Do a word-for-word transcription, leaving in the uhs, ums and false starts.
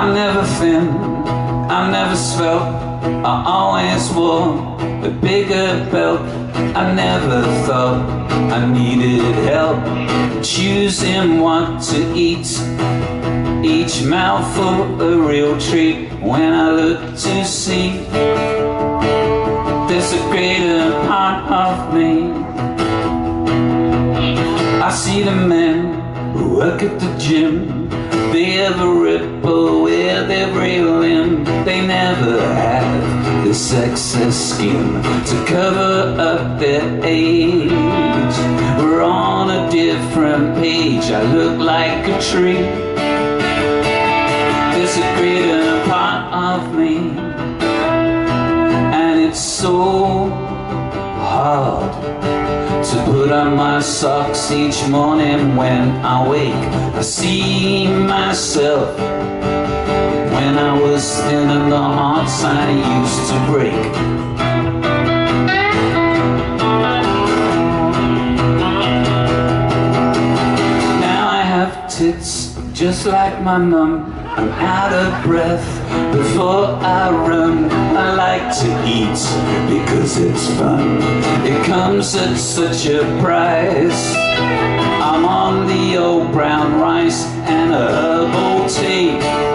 I'm never thin, I'm never svelte, I always wore a bigger belt. I never thought I needed help choosing what to eat. Each mouthful a real treat when I look to see there's a greater part of me. I see the men who work at the gym, they have a ripple with every limb. They never have the excess skin to cover up their age. We're on a different page, I look like a tree. There's a greater part of me, and it's so hard to put on my socks each morning when I wake. I see myself when I was thin and the hearts I used to break. Now I have tits just like my mum. I'm out of breath before I run. I like to eat because it's fun. It comes at such a price. I'm on the old brown rice and a herbal tea.